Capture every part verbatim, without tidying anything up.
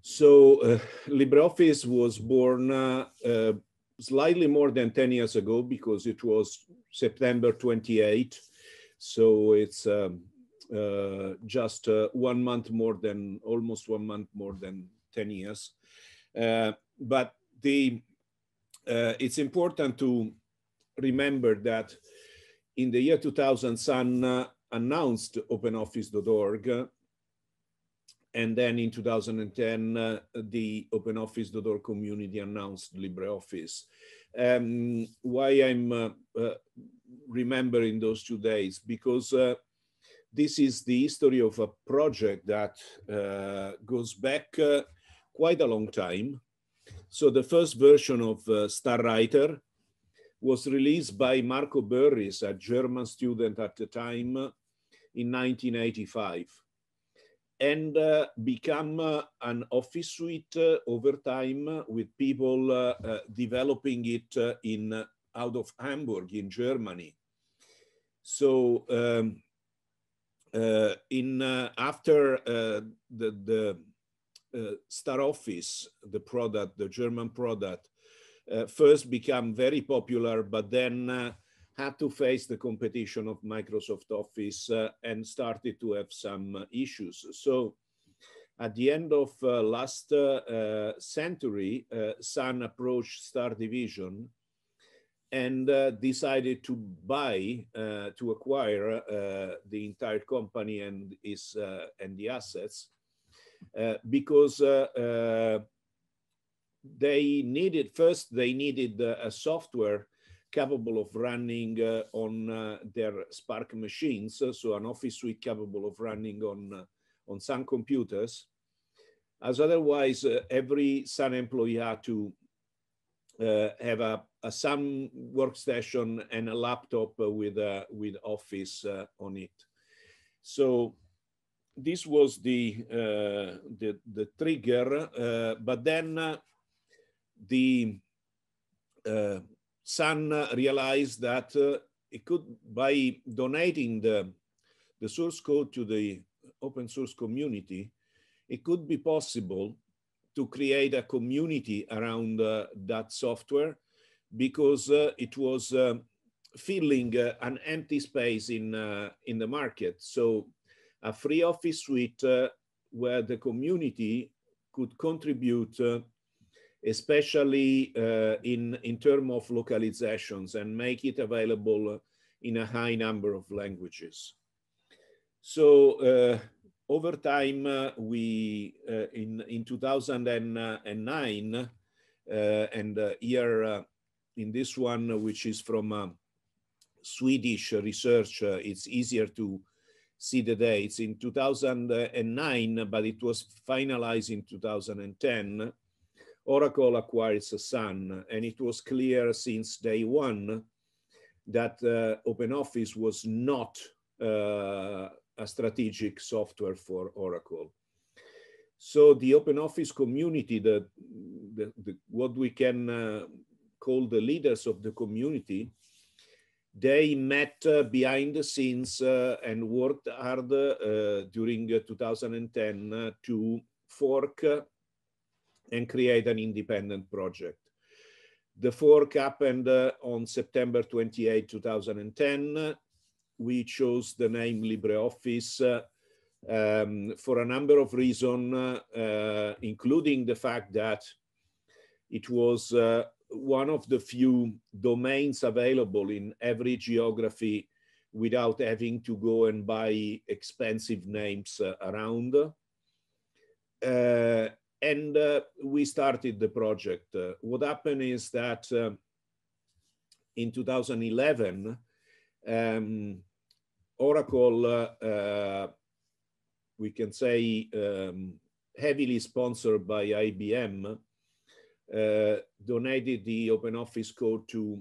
So uh, LibreOffice was born uh, uh, slightly more than ten years ago, because it was September twenty-eighth. So it's um, uh, just uh, one month more than, almost one month more than ten years. Uh, but the, uh, it's important to remember that in the year two thousand, Sun uh, announced Open Office dot org. Uh, and then in two thousand ten, uh, the Open Office dot org community announced LibreOffice. Um, why I'm uh, uh, remembering those two days? Because uh, this is the history of a project that uh, goes back uh, quite a long time. So the first version of uh, Starwriter was released by Marco Burris, a German student at the time, in nineteen eighty-five. And uh, become uh, an office suite uh, over time uh, with people uh, uh, developing it uh, in uh, out of Hamburg in Germany. So um, uh, in uh, after uh, the, the uh, StarOffice, the product, the German product, uh, first became very popular, but then uh, had to face the competition of Microsoft Office uh, and started to have some uh, issues. So at the end of uh, last uh, uh, century, uh, Sun approached Star Division and uh, decided to buy, uh, to acquire uh, the entire company and, is, uh, and the assets uh, because uh, uh, they needed, first they needed uh, a software capable of running uh, on uh, their Spark machines, so an office suite capable of running on, uh, on Sun computers, as otherwise uh, every Sun employee had to uh, have a, a Sun workstation and a laptop with, uh, with Office uh, on it. So this was the, uh, the, the trigger, uh, but then uh, the uh, Sun realized that uh, it could, by donating the, the source code to the open source community, it could be possible to create a community around uh, that software, because uh, it was uh, filling uh, an empty space in, uh, in the market. So a free office suite uh, where the community could contribute uh, especially uh, in, in terms of localizations, and make it available in a high number of languages. So uh, over time, uh, we, uh, in, in two thousand nine, uh, and uh, here uh, in this one, which is from uh, Swedish research, uh, it's easier to see the dates, in two thousand nine, but it was finalized in two thousand ten, Oracle acquires Sun, and it was clear since day one that uh, OpenOffice was not uh, a strategic software for Oracle. So the OpenOffice community, the, the, the, what we can uh, call the leaders of the community, they met uh, behind the scenes uh, and worked hard uh, during uh, two thousand ten uh, to fork uh, and create an independent project. The fork happened uh, on September twenty-eighth, two thousand ten. We chose the name LibreOffice uh, um, for a number of reasons, uh, including the fact that it was uh, one of the few domains available in every geography without having to go and buy expensive names uh, around. Uh, And uh, we started the project. Uh, what happened is that uh, in two thousand eleven, um, Oracle, uh, uh, we can say um, heavily sponsored by I B M, uh, donated the OpenOffice code to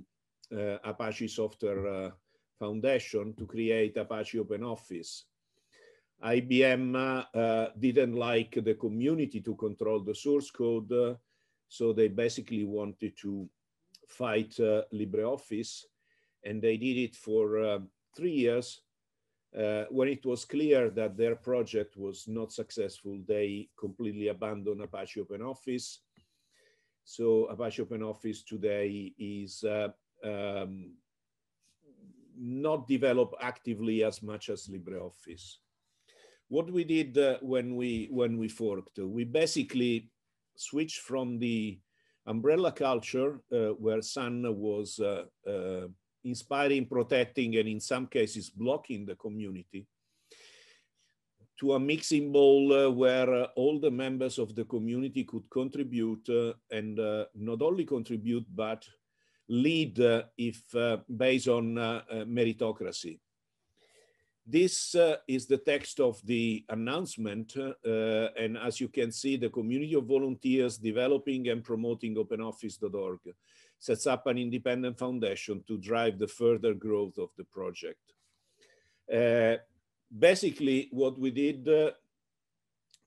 uh, Apache Software uh, Foundation to create Apache OpenOffice. I B M uh, didn't like the community to control the source code, uh, so they basically wanted to fight uh, LibreOffice, and they did it for uh, three years Uh, when it was clear that their project was not successful, they completely abandoned Apache OpenOffice. So Apache OpenOffice today is uh, um, not developed actively as much as LibreOffice. What we did uh, when we when we forked, we basically switched from the umbrella culture uh, where Sun was uh, uh, inspiring, protecting, and in some cases blocking the community, to a mixing bowl uh, where uh, all the members of the community could contribute uh, and uh, not only contribute, but lead uh, if uh, based on uh, uh, meritocracy. This uh, is the text of the announcement. Uh, and as you can see, the community of volunteers developing and promoting open office dot org sets up an independent foundation to drive the further growth of the project. Uh, basically, what we did, uh,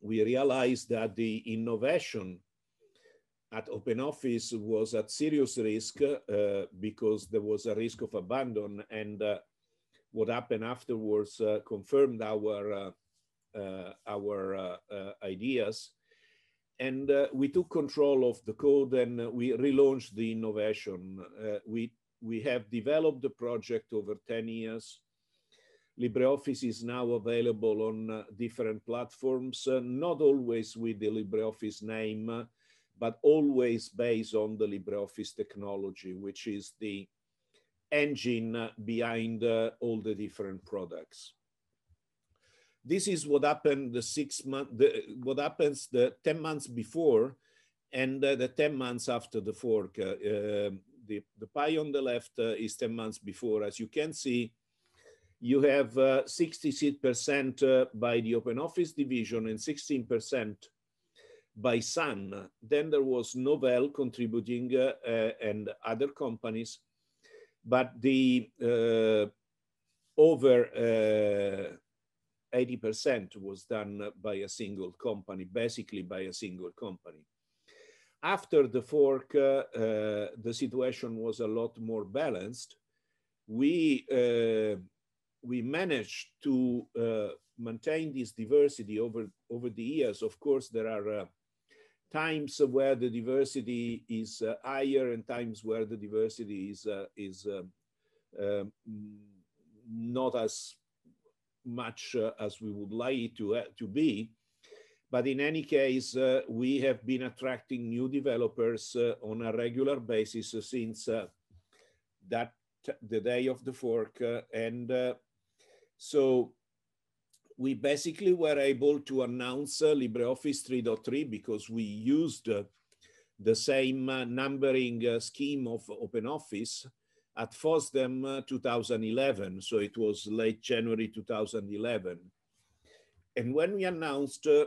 we realized that the innovation at OpenOffice was at serious risk uh, because there was a risk of abandon, and uh, what happened afterwards uh, confirmed our uh, uh, our uh, uh, ideas, and uh, we took control of the code and we relaunched the innovation. Uh, we we have developed the project over ten years. LibreOffice is now available on uh, different platforms, uh, not always with the LibreOffice name, uh, but always based on the LibreOffice technology, which is the engine behind uh, all the different products. This is what happened the six months, what happens the ten months before and uh, the ten months after the fork. Uh, uh, the, the pie on the left uh, is ten months before. As you can see, you have uh, sixty-six percent uh, by the OpenOffice division and sixteen percent by Sun. Then there was Novell contributing uh, uh, and other companies. But the uh, over uh, eighty percent was done by a single company, basically by a single company. After the fork, uh, uh, the situation was a lot more balanced. We, uh, we managed to uh, maintain this diversity over, over the years. Of course, there are uh, times where the diversity is uh, higher and times where the diversity is uh, is uh, uh, not as much uh, as we would like it to, uh, to be. But in any case, uh, we have been attracting new developers uh, on a regular basis since uh, that the day of the fork. Uh, and uh, so we basically were able to announce uh, LibreOffice three point three because we used uh, the same uh, numbering uh, scheme of OpenOffice at FOSDEM uh, two thousand eleven. So it was late January two thousand eleven. And when we announced, uh,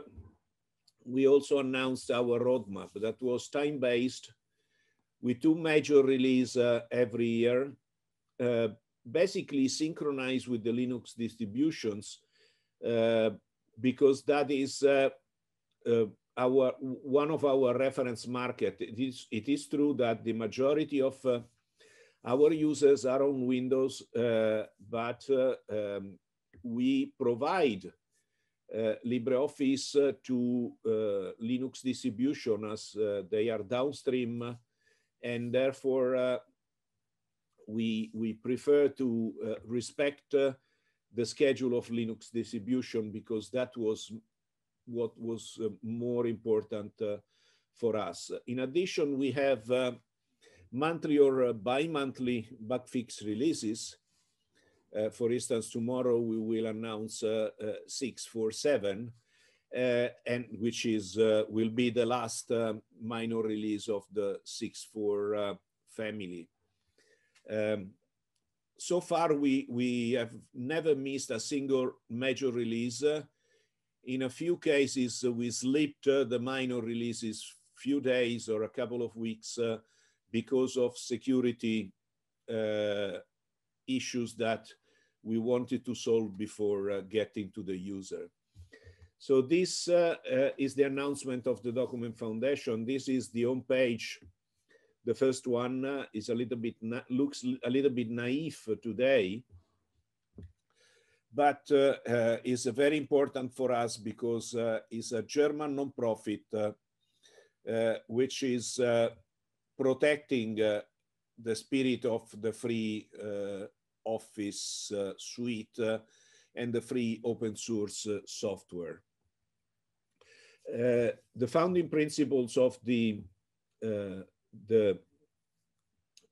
we also announced our roadmap that was time-based with two major releases uh, every year, uh, basically synchronized with the Linux distributions. Uh, because that is uh, uh, our one of our reference market. It is, it is true that the majority of uh, our users are on Windows, uh, but uh, um, we provide uh, LibreOffice uh, to uh, Linux distribution as uh, they are downstream, and therefore uh, we, we prefer to uh, respect uh, the schedule of Linux distribution because that was what was uh, more important uh, for us. In addition, we have uh, monthly or uh, bi-monthly bug fix releases. Uh, for instance, tomorrow we will announce uh, uh, six four seven, uh, and which is uh, will be the last uh, minor release of the six four uh, family. Um, So far, we, we have never missed a single major release. Uh, in a few cases, uh, we slipped uh, the minor releases few days or a couple of weeks uh, because of security uh, issues that we wanted to solve before uh, getting to the user. So this uh, uh, is the announcement of the Document Foundation. This is the homepage. The first one uh, is a little bit, looks a little bit naive today, but uh, uh, is very important for us because uh, it's a German nonprofit uh, uh, which is uh, protecting uh, the spirit of the free uh, office uh, suite uh, and the free open source uh, software. Uh, the founding principles of the, uh, the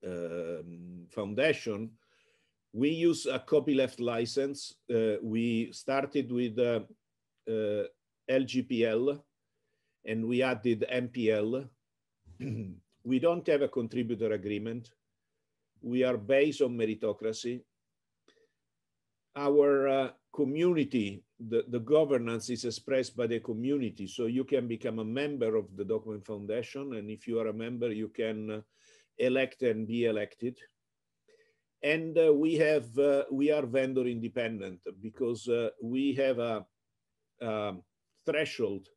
um, foundation, we use a copyleft license. Uh, we started with uh, uh, L G P L and we added M P L. We don't have a contributor agreement. We are based on meritocracy. Our uh, community, the, the governance is expressed by the community. So you can become a member of the Document Foundation. And if you are a member, you can elect and be elected. And uh, we, have, uh, we are vendor independent because uh, we have a, a threshold.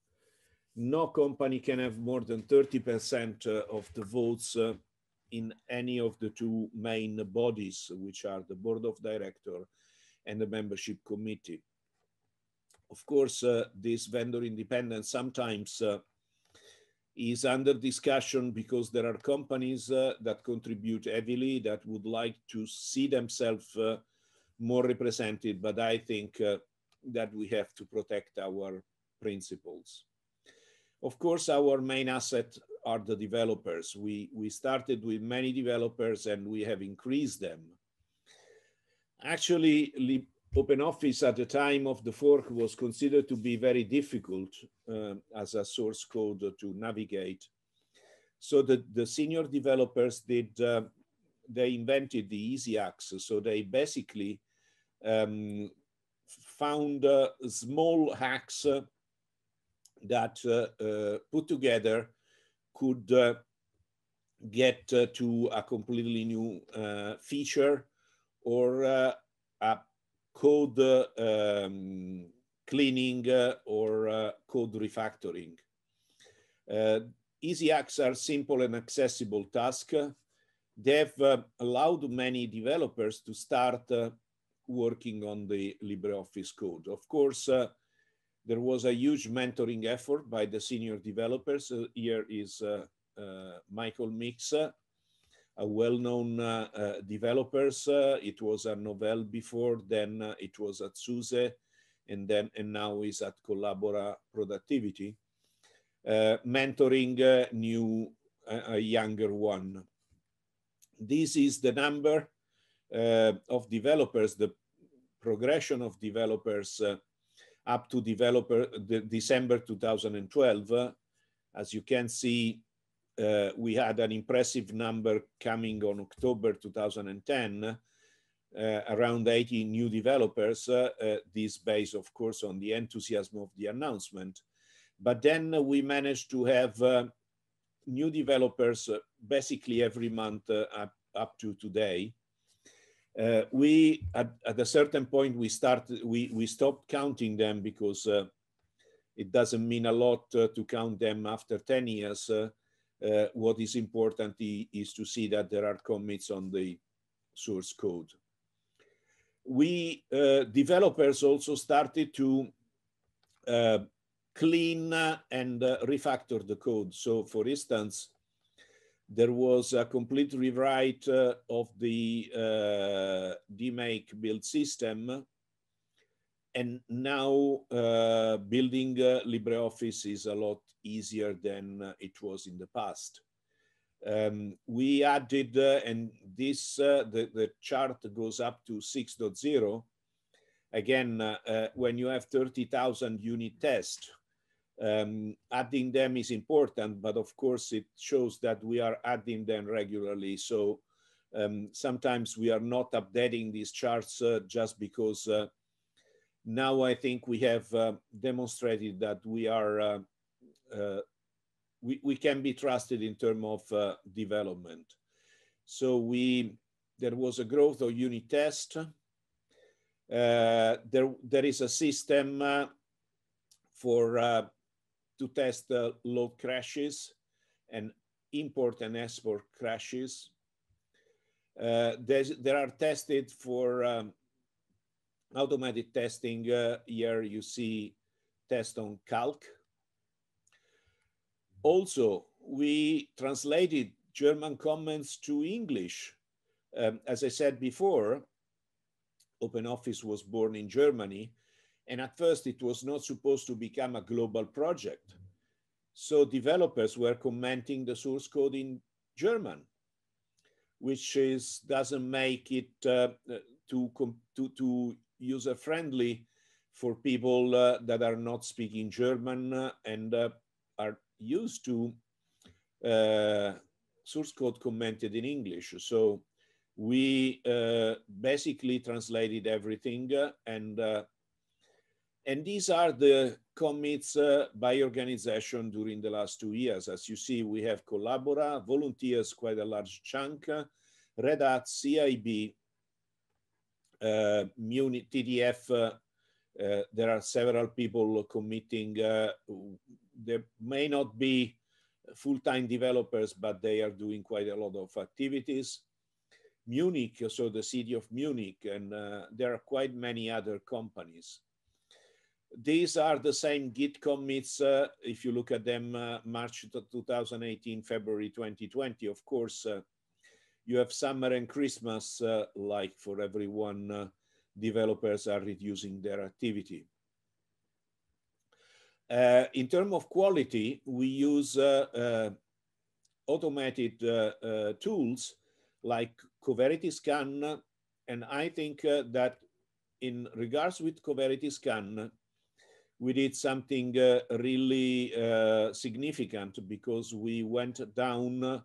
No company can have more than thirty percent of the votes uh, in any of the two main bodies, which are the board of directors and the membership committee. Of course, uh, this vendor independence sometimes uh, is under discussion because there are companies uh, that contribute heavily that would like to see themselves uh, more represented, but I think uh, that we have to protect our principles. Of course, our main asset are the developers. We, we started with many developers and we have increased them. Actually, OpenOffice at the time of the fork was considered to be very difficult uh, as a source code to navigate. So the, the senior developers did, uh, they invented the easy access. So they basically um, found uh, small hacks uh, that uh, uh, put together could uh, get uh, to a completely new uh, feature or uh, a code uh, um, cleaning uh, or uh, code refactoring. Uh, easy hacks are simple and accessible tasks. They have uh, allowed many developers to start uh, working on the LibreOffice code. Of course, uh, there was a huge mentoring effort by the senior developers. Uh, here is uh, uh, Michael Mix, a well-known uh, uh, developer. Uh, it was a Novell before, then uh, it was at SUSE, and then and now is at Collabora Productivity, uh, mentoring uh, new, uh, a younger one. This is the number uh, of developers, the progression of developers uh, up to developer the December two thousand twelve. Uh, as you can see, uh, we had an impressive number coming on October two thousand ten, uh, around eighty new developers. Uh, uh, this based, of course, on the enthusiasm of the announcement. But then we managed to have uh, new developers uh, basically every month uh, up, up to today. Uh, we, at, at a certain point, we started, we, we stopped counting them because uh, it doesn't mean a lot uh, to count them after ten years. Uh, uh, what is important is to see that there are commits on the source code. We, uh, developers also started to uh, clean and uh, refactor the code. So for instance, there was a complete rewrite uh, of the uh, DMake build system. And now uh, building uh, LibreOffice is a lot easier than uh, it was in the past. Um, we added, uh, and this, uh, the, the chart goes up to six point zero. Again, uh, uh, when you have thirty thousand unit tests, Um, adding them is important, but of course it shows that we are adding them regularly. So um, sometimes we are not updating these charts uh, just because uh, now I think we have uh, demonstrated that we are uh, uh, we, we can be trusted in terms of uh, development. So we there was a growth of unit test. Uh, there there is a system uh, for uh, to test uh, load crashes and import and export crashes. Uh, there are tested for um, automatic testing. Uh, here you see test on calc. Also, we translated German comments to English. Um, as I said before, OpenOffice was born in Germany, and at first it was not supposed to become a global project. So developers were commenting the source code in German, which is, doesn't make it uh, too, too, too user-friendly for people uh, that are not speaking German uh, and uh, are used to uh, source code commented in English. So we uh, basically translated everything, uh, and uh, and these are the commits uh, by organization during the last two years. As you see, we have Collabora, volunteers, quite a large chunk, uh, Red Hat, C I B, uh, MUNI, T D F. Uh, uh, there are several people committing. Uh, there may not be full-time developers, but they are doing quite a lot of activities. Munich, so the city of Munich, and uh, there are quite many other companies. These are the same Git commits. Uh, if you look at them, uh, March two thousand eighteen, February twenty twenty, of course, uh, you have summer and Christmas, uh, like for everyone, uh, developers are reducing their activity. Uh, in terms of quality, we use uh, uh, automated uh, uh, tools like Coverity Scan, and I think uh, that in regards with Coverity Scan, we did something uh, really uh, significant, because we went down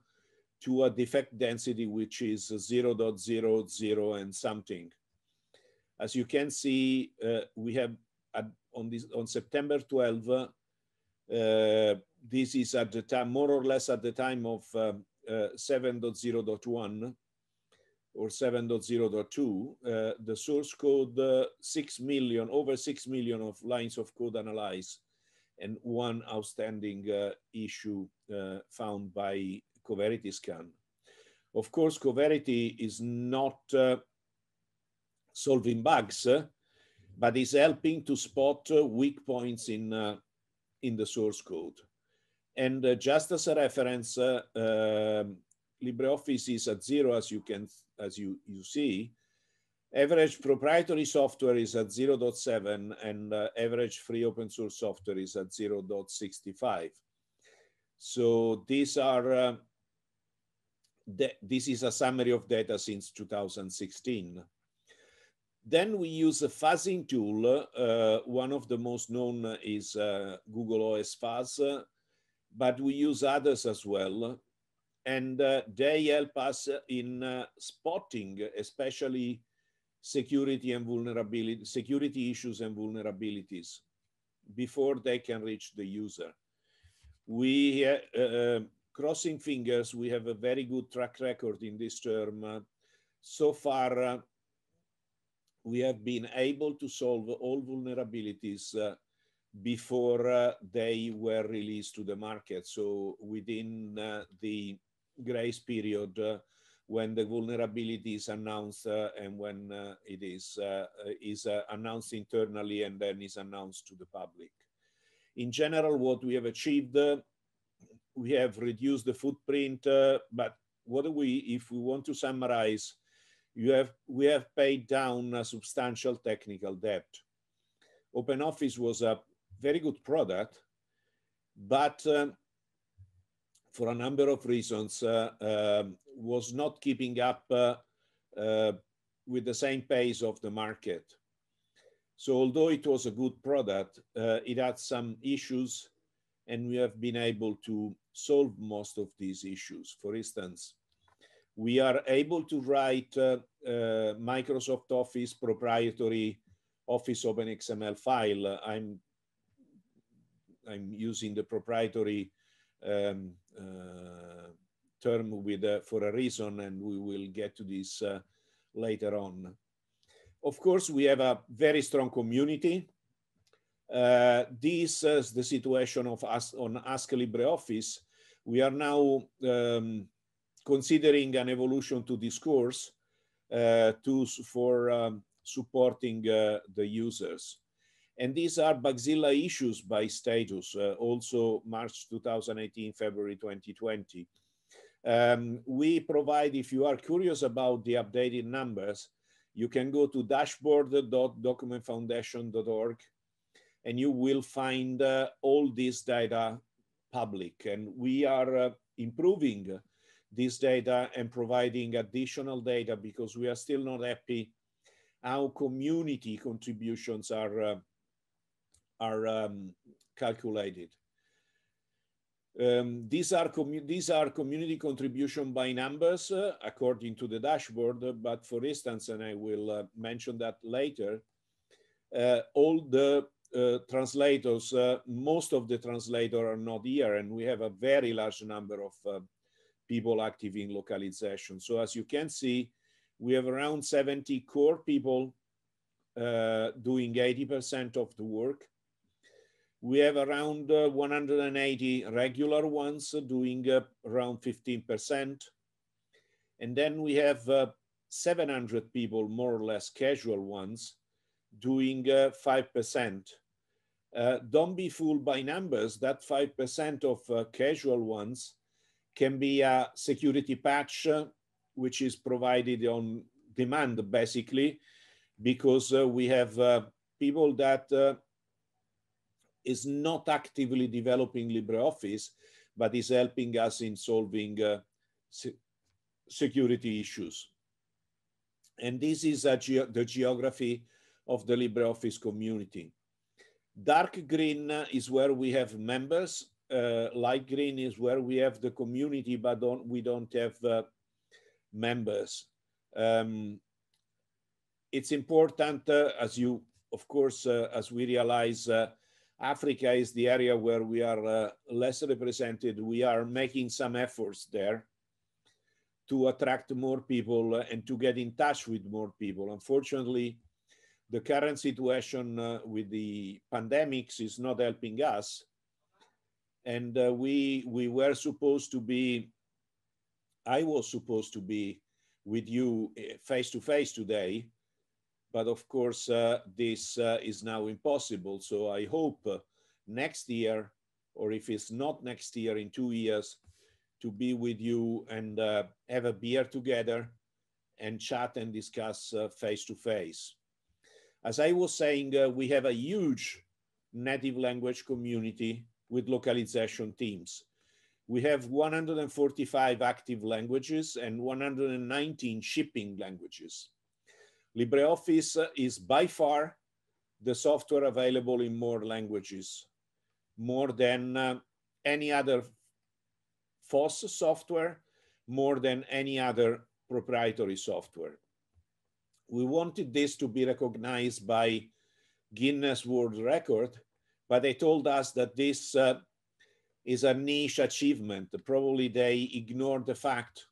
to a defect density, which is zero point zero zero and something. As you can see, uh, we have uh, on this on September twelfth. Uh, uh, this is at the time, more or less at the time of um, uh, seven point zero point one or seven point zero point two. Uh, the source code, uh, six million, over six million of lines of code analyzed, and one outstanding uh, issue uh, found by Coverity Scan. Of course, Coverity is not uh, solving bugs, uh, but is helping to spot uh, weak points in uh, in the source code. And uh, just as a reference, uh, uh, LibreOffice is at zero, as you can as you you see. Average proprietary software is at zero point seven, and uh, average free open source software is at zero point six five. So these are uh, th this is a summary of data since two thousand sixteen. Then we use a fuzzing tool. Uh, one of the most known is uh, Google O S Fuzz, uh, but we use others as well. And uh, they help us in uh, spotting, especially security and vulnerability, security issues and vulnerabilities before they can reach the user. We, uh, uh, crossing fingers, we have a very good track record in this term. Uh, so far, uh, we have been able to solve all vulnerabilities uh, before uh, they were released to the market. So within uh, the grace period uh, when the vulnerability is announced uh, and when uh, it is, uh, is uh, announced internally and then is announced to the public. In general, what we have achieved, uh, we have reduced the footprint, uh, but what do we, if we want to summarize, You have, we have paid down a substantial technical debt. OpenOffice was a very good product, but um, for a number of reasons, uh, uh, was not keeping up uh, uh, with the same pace of the market. So although it was a good product, uh, it had some issues, and we have been able to solve most of these issues. For instance, we are able to write uh, uh, Microsoft Office proprietary Office OpenXML file. Uh, I'm, I'm using the proprietary um, uh, term with, uh, for a reason, and we will get to this uh, later on. Of course, we have a very strong community. Uh, this is the situation of us on Ask LibreOffice. We are now um, considering an evolution to discourse uh, to, for um, supporting uh, the users. And these are Bugzilla issues by status, uh, also March two thousand eighteen, February twenty twenty. Um, we provide, if you are curious about the updated numbers, you can go to dashboard dot document foundation dot org and you will find uh, all this data public. And we are uh, improving this data and providing additional data because we are still not happy how community contributions are, uh, are um, calculated. Um, these are these are community contribution by numbers uh, according to the dashboard, but for instance, and I will uh, mention that later, uh, all the uh, translators, uh, most of the translators are not here, and we have a very large number of uh, people active in localization. So as you can see, we have around seventy core people uh, doing eighty percent of the work. We have around uh, one hundred eighty regular ones doing uh, around fifteen percent. And then we have uh, seven hundred people, more or less casual ones, doing uh, five percent. Uh, don't be fooled by numbers. That five percent of uh, casual ones can be a security patch, uh, which is provided on demand, basically, because uh, we have uh, people that uh, is not actively developing LibreOffice, but is helping us in solving uh, se security issues. And this is a ge the geography of the LibreOffice community. Dark green is where we have members. Uh, light green is where we have the community, but don't, we don't have uh, members. Um, it's important uh, as you, of course, uh, as we realize uh, Africa is the area where we are uh, less represented. We are making some efforts there to attract more people and to get in touch with more people. Unfortunately, the current situation uh, with the pandemics is not helping us. And uh, we, we were supposed to be, I was supposed to be with you face to face today. But of course, uh, this uh, is now impossible. So I hope uh, next year, or if it's not next year, in two years, to be with you and uh, have a beer together and chat and discuss uh, face to face. As I was saying, uh, we have a huge native language community with localization teams. We have one hundred forty-five active languages and one hundred nineteen shipping languages. LibreOffice is by far the software available in more languages, more than uh, any other FOSS software, more than any other proprietary software. We wanted this to be recognized by Guinness World Record, but they told us that this uh, is a niche achievement. Probably they ignored the fact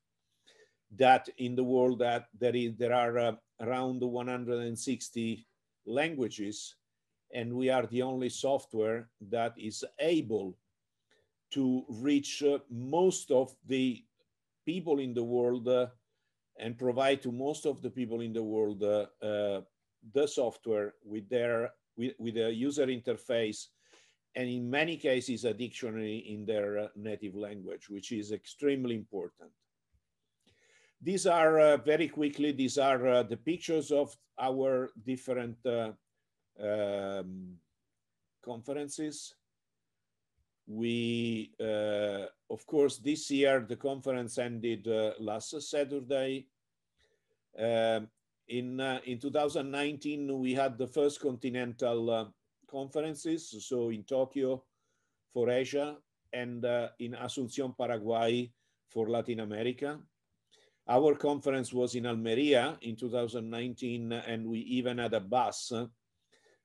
that in the world that there, is, there are uh, around one hundred sixty languages, and we are the only software that is able to reach uh, most of the people in the world uh, and provide to most of the people in the world uh, uh, the software with their with, with a user interface, and in many cases a dictionary in their uh, native language, which is extremely important. These are uh, very quickly, these are uh, the pictures of our different uh, um, conferences. We, uh, of course, this year, the conference ended uh, last Saturday. Uh, in, uh, in two thousand nineteen, we had the first continental uh, conferences, so in Tokyo for Asia and uh, in Asunción, Paraguay for Latin America. Our conference was in Almeria in two thousand nineteen, and we even had a bus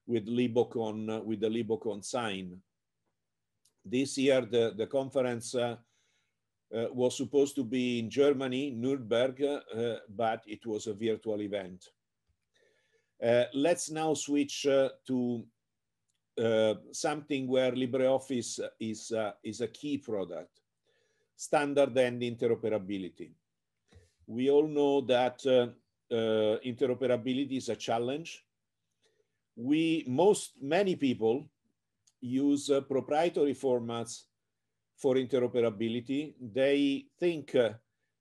with Libocon, with the Libocon sign. This year, the, the conference uh, uh, was supposed to be in Germany, Nuremberg, uh, but it was a virtual event. Uh, let's now switch uh, to uh, something where LibreOffice is, uh, is a key product, standard and interoperability. We all know that uh, uh, interoperability is a challenge. We, most, many people use uh, proprietary formats for interoperability. They think uh,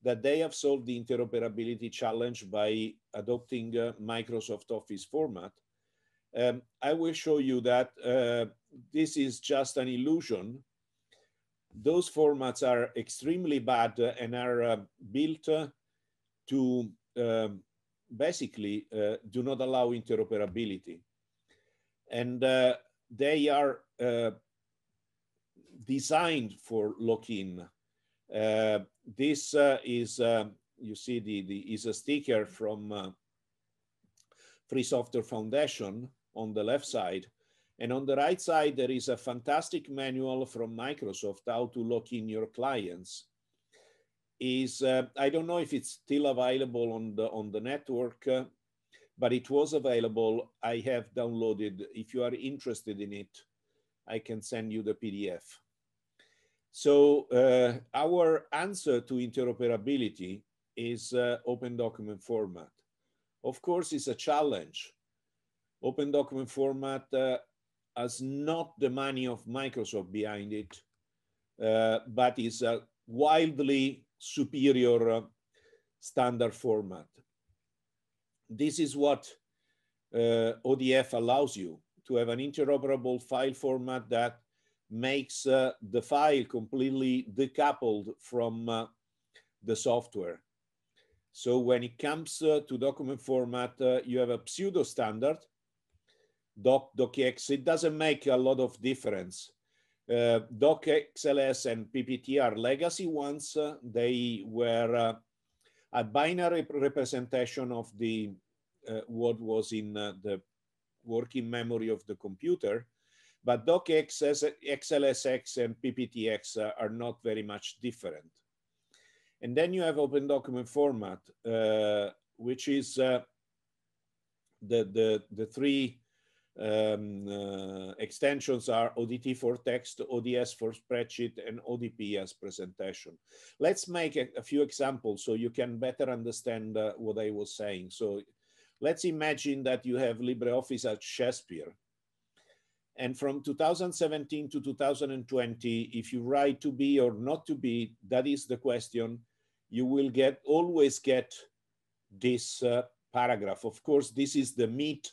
that they have solved the interoperability challenge by adopting uh, Microsoft Office format. Um, I will show you that uh, this is just an illusion. Those formats are extremely bad uh, and are uh, built uh, to um, basically uh, do not allow interoperability. And uh, they are uh, designed for lock-in. Uh, this uh, is, uh, you see, the, the is a sticker from uh, Free Software Foundation on the left side. And on the right side, there is a fantastic manual from Microsoft, how to lock in your clients. Is uh, I don't know if it's still available on the, on the network, uh, but it was available. I have downloaded. If you are interested in it, I can send you the P D F. So uh, our answer to interoperability is uh, open document format. Of course, it's a challenge. Open document format uh, has not the money of Microsoft behind it, uh, but is a wildly superior uh, standard format. This is what uh, O D F allows you, to have an interoperable file format that makes uh, the file completely decoupled from uh, the software. So when it comes uh, to document format, uh, you have a pseudo standard, doc, docx. It doesn't make a lot of difference. Uh, docxls and P P T are legacy ones. Uh, they were uh, a binary representation of the uh, what was in uh, the working memory of the computer, but docx, X L S X, and P P T X uh, are not very much different. And then you have open document format, uh, which is uh, the, the, the three um, uh, extensions are O D T for text, O D S for spreadsheet, and O D P as presentation. Let's make a, a few examples so you can better understand uh, what I was saying. So let's imagine that you have LibreOffice at Shakespeare. And from two thousand seventeen to two thousand twenty, if you write to be or not to be, that is the question, you will get always get this uh, paragraph. Of course, this is the meat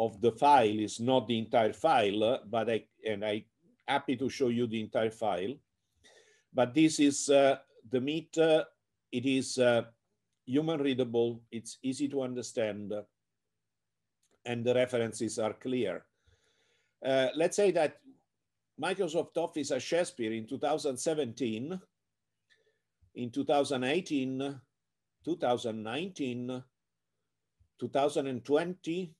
of the file, it's not the entire file, uh, but I, and I'm happy to show you the entire file. But this is uh, the meat, uh, it is uh, human readable, it's easy to understand, uh, and the references are clear. Uh, let's say that Microsoft Office at Shakespeare in two thousand seventeen, in two thousand eighteen, two thousand nineteen, two thousand twenty,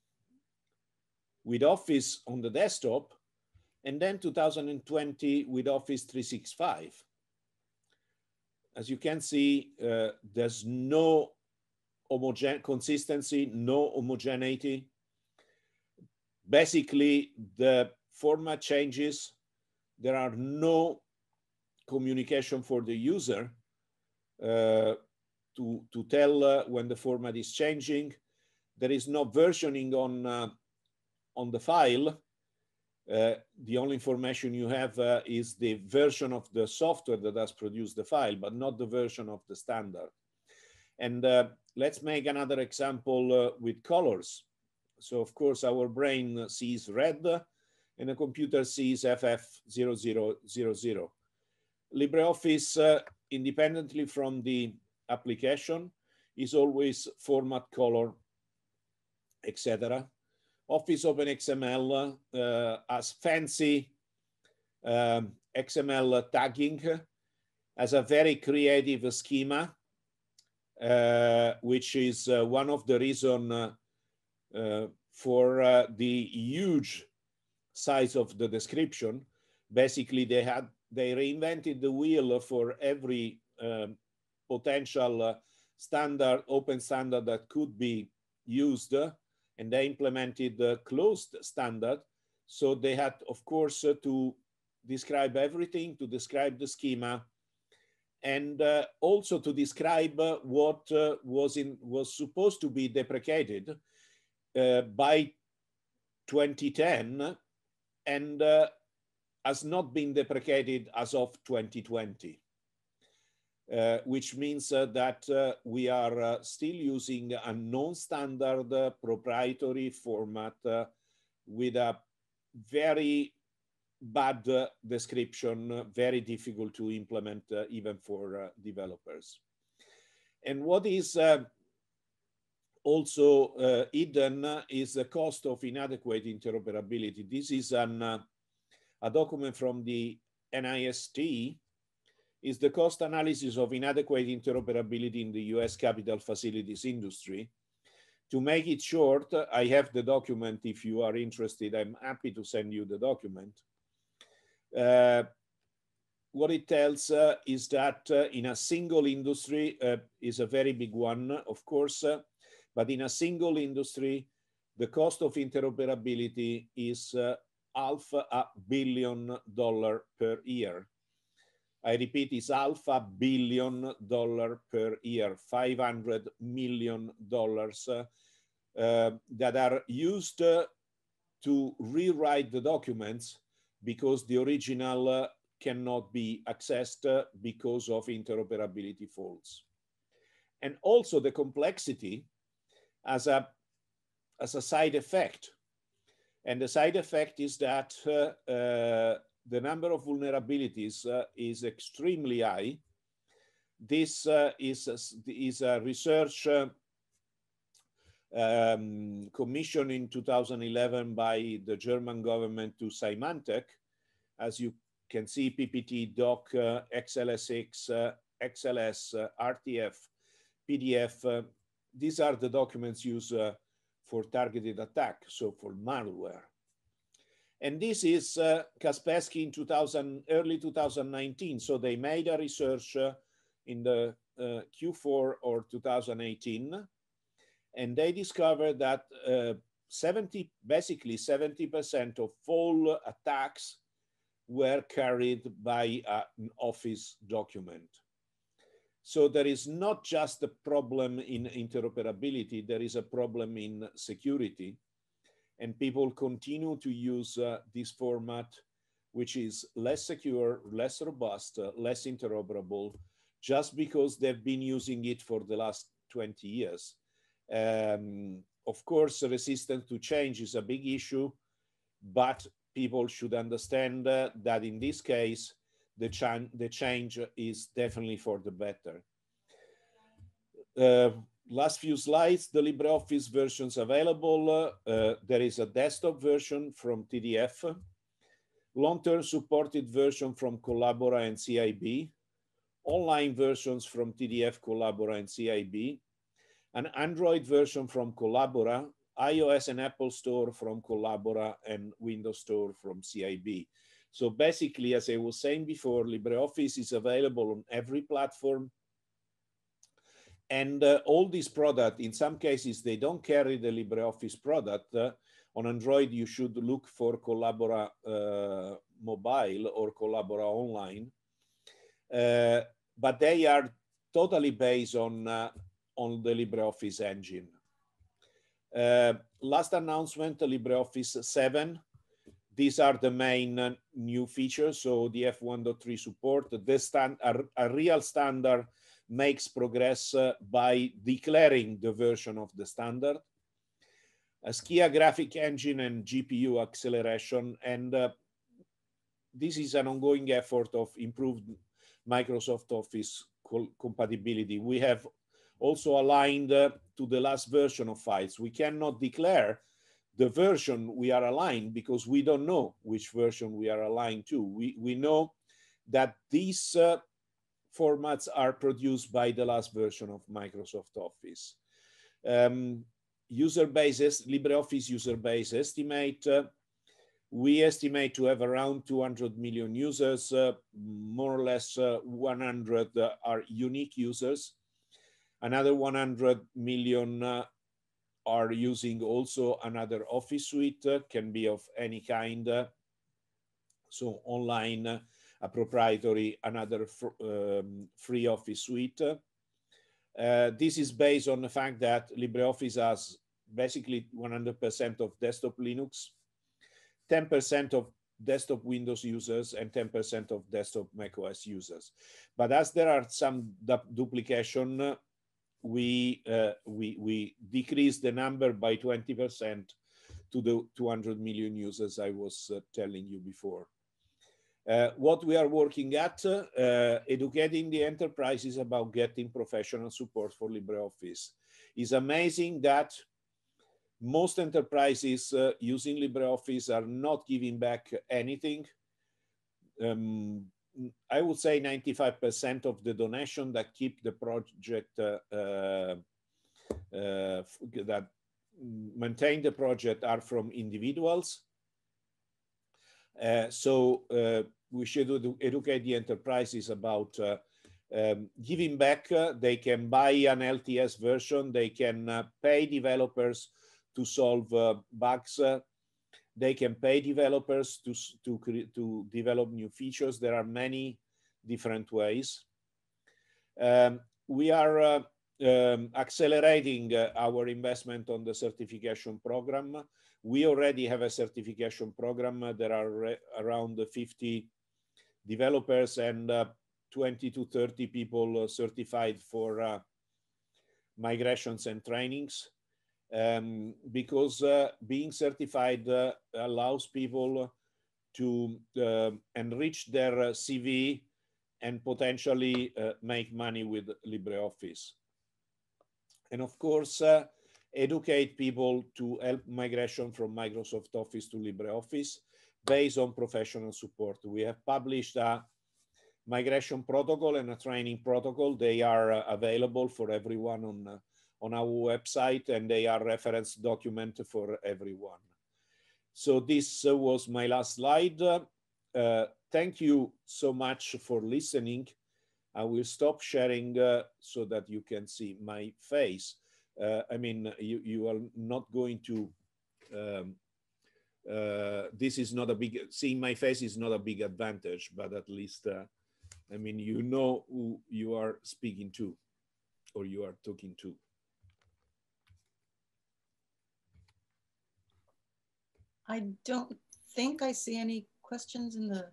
with Office on the desktop, and then two thousand twenty with Office three sixty-five. As you can see, uh, there's no homogen consistency, no homogeneity. Basically, the format changes. There are no communication for the user uh, to, to tell uh, when the format is changing. There is no versioning on, uh, on the file. Uh, the only information you have uh, is the version of the software that has produced the file, but not the version of the standard. And uh, let's make another example uh, with colors. So of course, our brain sees red and the computer sees F F zero zero zero zero. LibreOffice, uh, independently from the application, is always format, color, et cetera. Office OpenXML uh, has fancy um, X M L tagging, has a very creative schema, uh, which is uh, one of the reasons uh, Uh, for uh, the huge size of the description. Basically, they had they reinvented the wheel for every um, potential uh, standard, open standard that could be used, uh, and they implemented the closed standard. So they had, of course, uh, to describe everything, to describe the schema, and uh, also to describe uh, what uh, was, in, was supposed to be deprecated uh, by twenty ten and uh, has not been deprecated as of twenty twenty, uh, which means uh, that uh, we are uh, still using a non-standard uh, proprietary format uh, with a very bad uh, description, uh, very difficult to implement uh, even for uh, developers. And what is uh, also uh, hidden is the cost of inadequate interoperability. This is an, uh, a document from the N I S T, is the cost analysis of inadequate interoperability in the U S capital facilities industry. To make it short, I have the document. If you are interested, I'm happy to send you the document. Uh, what it tells uh, is that uh, in a single industry uh, is a very big one, of course, uh, but in a single industry, the cost of interoperability is uh, half a billion dollar per year. I repeat, it's half a billion dollar per year, five hundred million dollars uh, uh, that are used uh, to rewrite the documents, because the original uh, cannot be accessed uh, because of interoperability faults. And also the complexity as a, as a side effect. And the side effect is that uh, uh, the number of vulnerabilities uh, is extremely high. This uh, is, a, is a research uh, Um, commissioned in two thousand eleven by the German government to Symantec. As you can see, P P T, D O C, uh, X L S X, uh, X L S, uh, R T F, P D F. Uh, these are the documents used uh, for targeted attack, so for malware. And this is uh, Kaspersky in two thousand, early twenty nineteen. So they made a research uh, in the uh, Q four or two thousand eighteen. And they discovered that uh, seventy, basically seventy percent of all attacks were carried by uh, an Office document. So there is not just a problem in interoperability, there is a problem in security. And people continue to use uh, this format, which is less secure, less robust, uh, less interoperable, just because they've been using it for the last twenty years. Um, of course, resistance to change is a big issue, but people should understand uh, that in this case, the, ch the change is definitely for the better. Uh, last few slides, the LibreOffice versions available. Uh, uh, there is a desktop version from T D F, long-term supported version from Collabora and C I B, online versions from T D F, Collabora and C I B, an Android version from Collabora, iOS and Apple Store from Collabora, and Windows Store from C I B. So basically, as I was saying before, LibreOffice is available on every platform. And uh, all these products, in some cases, they don't carry the LibreOffice product. Uh, on Android, you should look for Collabora uh, Mobile or Collabora Online. Uh, but they are totally based on uh, on the LibreOffice engine. Uh, last announcement, LibreOffice seven. These are the main uh, new features. So the F one point three support, the stand, a, a real standard makes progress uh, by declaring the version of the standard. A Skia graphic engine and G P U acceleration. And uh, this is an ongoing effort of improved Microsoft Office compatibility. We have also aligned uh, to the last version of files. We cannot declare the version we are aligned because we don't know which version we are aligned to. We, we know that these uh, formats are produced by the last version of Microsoft Office. Um, user bases, LibreOffice user base estimate. Uh, we estimate to have around two hundred million users, uh, more or less uh, one hundred uh, are unique users. Another one hundred million uh, are using also another Office suite, uh, can be of any kind. Uh, so online uh, a proprietary, another fr um, free Office suite. Uh, this is based on the fact that LibreOffice has basically one hundred percent of desktop Linux, ten percent of desktop Windows users, and ten percent of desktop macOS users. But as there are some du duplication, we, uh, we, we decrease the number by twenty percent to the two hundred million users I was uh, telling you before. Uh, what we are working at, uh, educating the enterprise, is about getting professional support for LibreOffice. It's amazing that most enterprises uh, using LibreOffice are not giving back anything. Um, I would say ninety-five percent of the donation that keep the project, uh, uh, uh, that maintain the project, are from individuals. Uh, so uh, we should educate the enterprises about uh, Um, giving back. Uh, they can buy an L T S version, they can uh, pay developers to solve uh, bugs, uh, they can pay developers to, to, to develop new features. There are many different ways. Um, we are uh, um, accelerating uh, our investment on the certification program. We already have a certification program. There are around fifty developers and uh, twenty to thirty people certified for uh, migrations and trainings, um, because uh, being certified uh, allows people to uh, enrich their C V and potentially uh, make money with LibreOffice. And of course, uh, educate people to help migration from Microsoft Office to LibreOffice based on professional support. We have published a migration protocol and a training protocol. They are uh, available for everyone on, uh, on our website, and they are reference document for everyone. So this uh, was my last slide. Uh, thank you so much for listening. I will stop sharing uh, so that you can see my face. Uh, I mean, you, you are not going to, um, uh, this is not a big, seeing my face is not a big advantage, but at least uh, I mean, you know who you are speaking to, or you are talking to. I don't think I see any questions in the...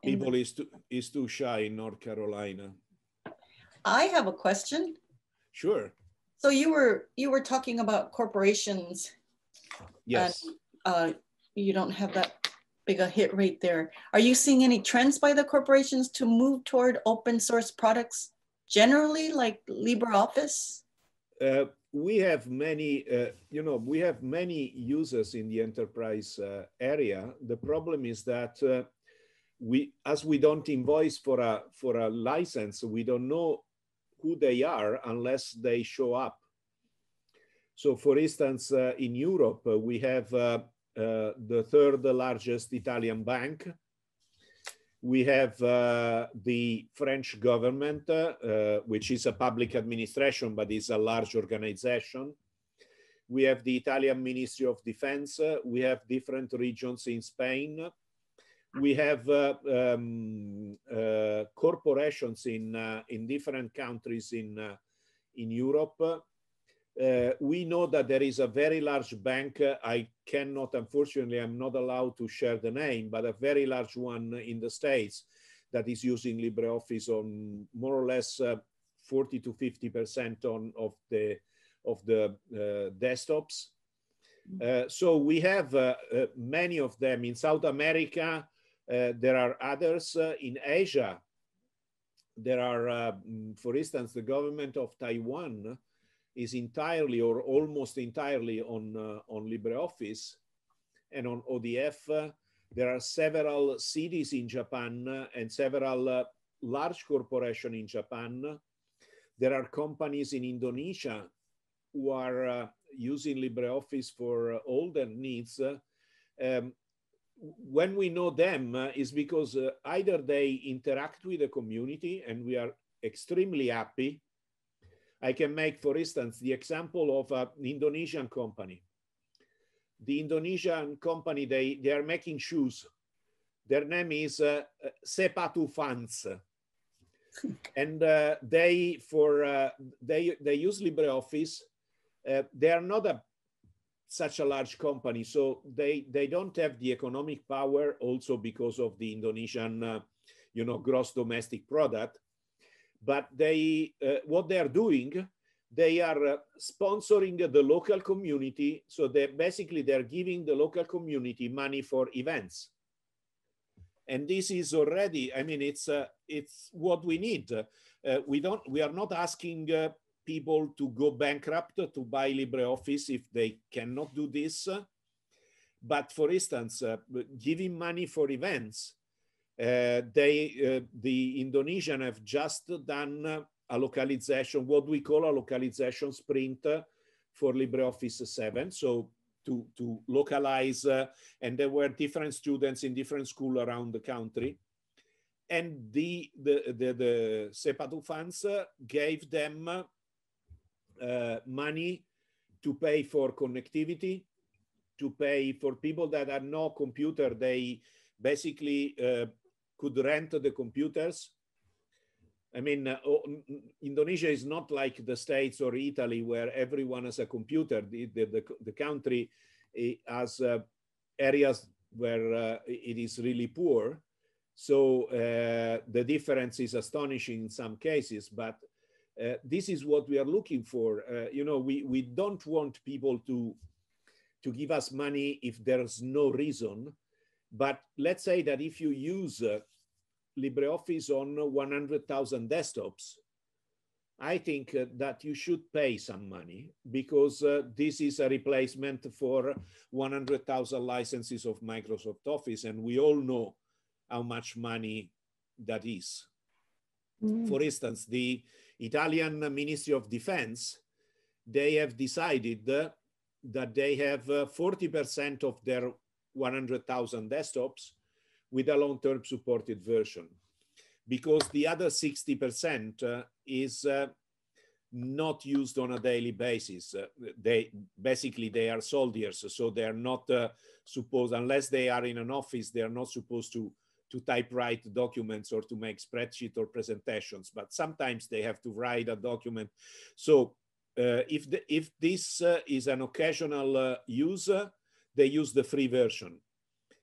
In People the... is too, is too shy in North Carolina. I have a question. Sure. So you were, you were talking about corporations. Yes. And, uh, you don't have that big a hit rate there. Are you seeing any trends by the corporations to move toward open source products generally, like LibreOffice? Uh, we have many, uh, you know, we have many users in the enterprise uh, area. The problem is that uh, we, as we don't invoice for a for a license, we don't know who they are unless they show up. So, for instance, uh, in Europe, uh, we have uh, Uh, the third largest Italian bank. We have uh, the French government, uh, which is a public administration, but is a large organization. We have the Italian Ministry of Defense. Uh, we have different regions in Spain. We have uh, um, uh, corporations in, uh, in different countries in, uh, in Europe. Uh, we know that there is a very large bank. Uh, I cannot, unfortunately, I'm not allowed to share the name, but a very large one in the States that is using LibreOffice on more or less uh, forty to fifty percent on of the of the uh, desktops. Uh, so we have uh, uh, many of them in South America. Uh, there are others uh, in Asia. There are, uh, for instance, the government of Taiwan is entirely or almost entirely on, uh, on LibreOffice and on O D F. Uh, there are several cities in Japan uh, and several uh, large corporations in Japan. There are companies in Indonesia who are uh, using LibreOffice for uh, all their needs. Uh, um, when we know them uh, is because uh, either they interact with the community, and we are extremely happy. I can make, for instance, the example of uh, an Indonesian company. The Indonesian company, they, they are making shoes. Their name is uh, Sepatu Fans, and uh, they for uh, they they use LibreOffice. Uh, they are not a such a large company, so they they don't have the economic power, also because of the Indonesian uh, you know gross domestic product. But they uh, what they are doing, they are uh, sponsoring the local community. So they basically they're giving the local community money for events. And this is already, I mean, it's uh, it's what we need. Uh, we don't we are not asking uh, people to go bankrupt to buy LibreOffice if they cannot do this. But for instance, uh, giving money for events, uh, they uh, the Indonesian have just done a localization, what we call a localization sprint for LibreOffice seven. So to, to localize, uh, and there were different students in different schools around the country. And the, the, the, the Sepatu Fans uh, gave them uh, Uh, money to pay for connectivity, to pay for people that are no computer. They basically uh, could rent the computers. I mean, uh, Indonesia is not like the States or Italy where everyone has a computer. The, the, the, the country has uh, areas where uh, it is really poor. So uh, the difference is astonishing in some cases, but Uh, this is what we are looking for. Uh, you know, we, we don't want people to, to give us money if there's no reason. But let's say that if you use uh, LibreOffice on one hundred thousand desktops, I think uh, that you should pay some money, because uh, this is a replacement for one hundred thousand licenses of Microsoft Office. And we all know how much money that is. Mm. For instance, the Italian Ministry of Defense, they have decided uh, that they have forty percent uh, of their one hundred thousand desktops with a long-term supported version, because the other sixty percent uh, is uh, not used on a daily basis. Uh, they basically they are soldiers, so they are not uh, supposed, unless they are in an office, they are not supposed to to typewrite documents or to make spreadsheet or presentations, but sometimes they have to write a document. So uh, if, the, if this uh, is an occasional uh, user, they use the free version.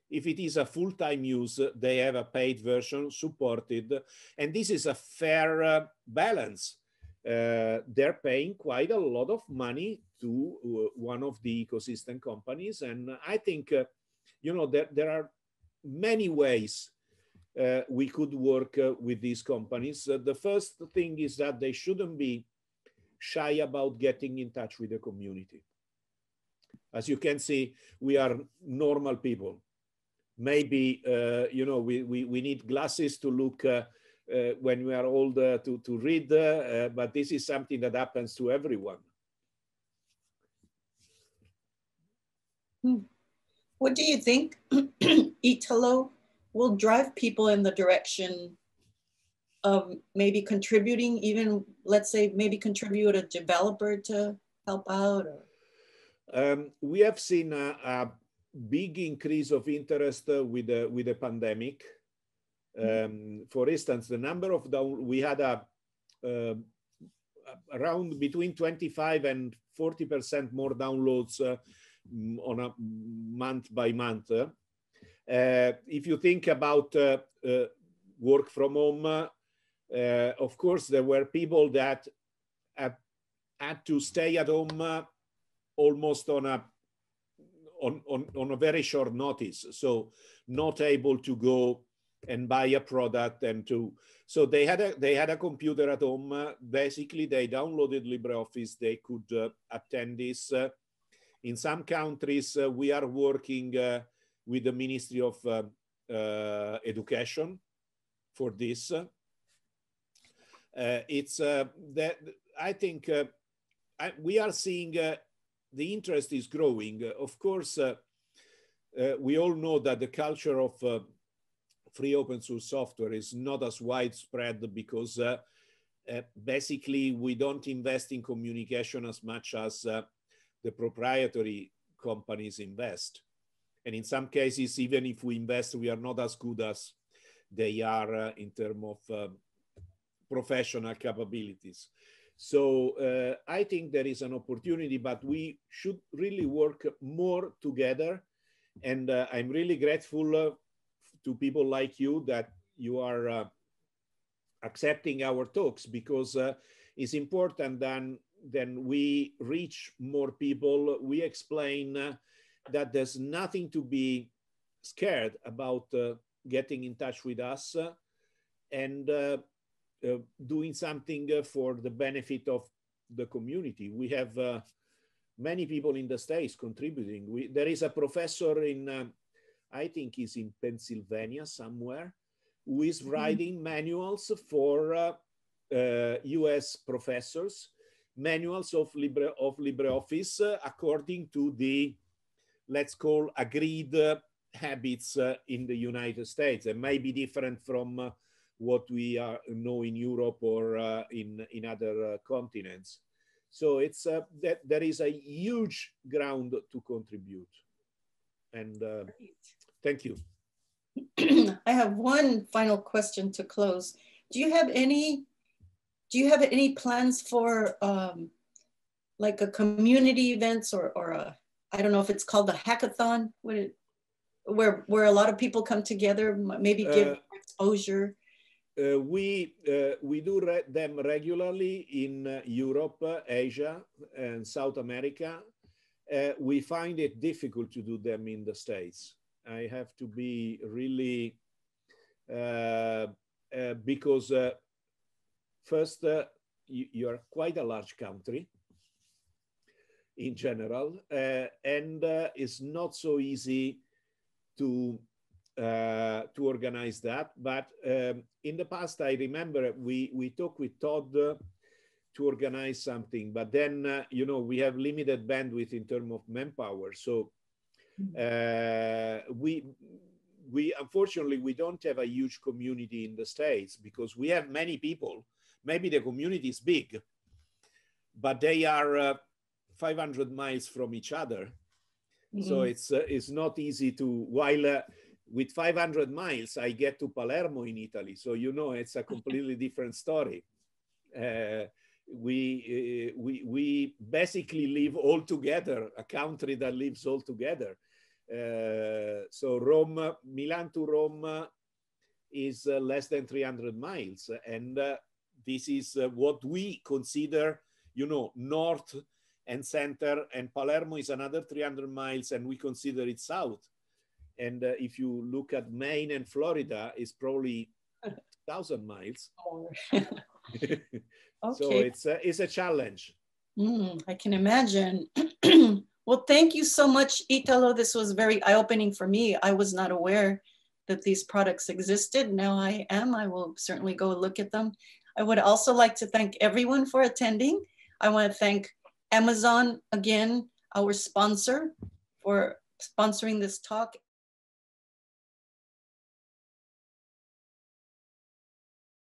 If it is a full-time use, they have a paid version supported. And this is a fair uh, balance. Uh, they're paying quite a lot of money to uh, one of the ecosystem companies. And I think, uh, you know, there, there are many ways Uh, we could work uh, with these companies. Uh, the first thing is that they shouldn't be shy about getting in touch with the community. As you can see, we are normal people. Maybe, uh, you know, we, we, we need glasses to look uh, uh, when we are older to, to read, uh, uh, but this is something that happens to everyone. What do you think, Italo, will drive people in the direction of maybe contributing, even let's say maybe contribute a developer to help out? Or... Um, we have seen a, a big increase of interest uh, with, the, with the pandemic. Um, mm-hmm. For instance, the number of, down, we had a, uh, around between twenty-five and forty percent more downloads uh, on a month by month. Uh, Uh, if you think about uh, uh, work from home, uh, uh, of course, there were people that have had to stay at home uh, almost on a, on, on, on a very short notice. So not able to go and buy a product and to, so they had a, they had a computer at home. Uh, basically, they downloaded LibreOffice. They could uh, attend this. Uh, in some countries, uh, we are working uh, with the Ministry of uh, uh, Education for this. Uh, it's uh, that I think uh, I, we are seeing uh, the interest is growing. Uh, of course, uh, uh, we all know that the culture of uh, free open source software is not as widespread, because uh, uh, basically we don't invest in communication as much as uh, the proprietary companies invest. And in some cases, even if we invest, we are not as good as they are uh, in terms of uh, professional capabilities. So uh, I think there is an opportunity, but we should really work more together. And uh, I'm really grateful uh, to people like you that you are uh, accepting our talks, because uh, it's important that then we reach more people. We explain uh, that there's nothing to be scared about uh, getting in touch with us uh, and uh, uh, doing something uh, for the benefit of the community. We have uh, many people in the States contributing. We, there is a professor in, um, I think he's in Pennsylvania somewhere, who is writing mm-hmm. manuals for uh, uh, U S professors, manuals of Libre of LibreOffice uh, according to the, let's call, agreed uh, habits uh, in the United States. It may be different from uh, what we are, know in Europe or uh, in, in other uh, continents. So it's uh, that there is a huge ground to contribute. And uh, thank you. I have one final question to close. Do you have any, do you have any plans for um, like a community events or, or a, I don't know if it's called a hackathon, would it, where, where a lot of people come together, maybe give uh, exposure? Uh, we, uh, we do re them regularly in uh, Europe, uh, Asia, and South America. Uh, we find it difficult to do them in the States. I have to be really, uh, uh, because uh, first, uh, you, you are quite a large country in general, uh, and uh, it's not so easy to, uh, to organize that. But um, in the past, I remember we, we talked with Todd uh, to organize something, but then, uh, you know, we have limited bandwidth in terms of manpower. So Uh, we, we, unfortunately, we don't have a huge community in the States because we have many people. Maybe the community is big, but they are uh, five hundred miles from each other. Mm-hmm. So it's, uh, it's not easy to, while uh, with five hundred miles, I get to Palermo in Italy. So, you know, it's a completely different story. Uh, we, uh, we, we basically live all together, a country that lives all together. Uh, so Rome, Milan to Rome is uh, less than three hundred miles. And uh, this is uh, what we consider, you know, north and center, and Palermo is another three hundred miles and we consider it south. And uh, if you look at Maine and Florida, it's probably one thousand miles. Okay. So it's a, it's a challenge. Mm, I can imagine. Well, thank you so much, Italo. This was very eye-opening for me. I was not aware that these products existed. Now I am. I will certainly go look at them. I would also like to thank everyone for attending. I want to thank Amazon, again, our sponsor, for sponsoring this talk.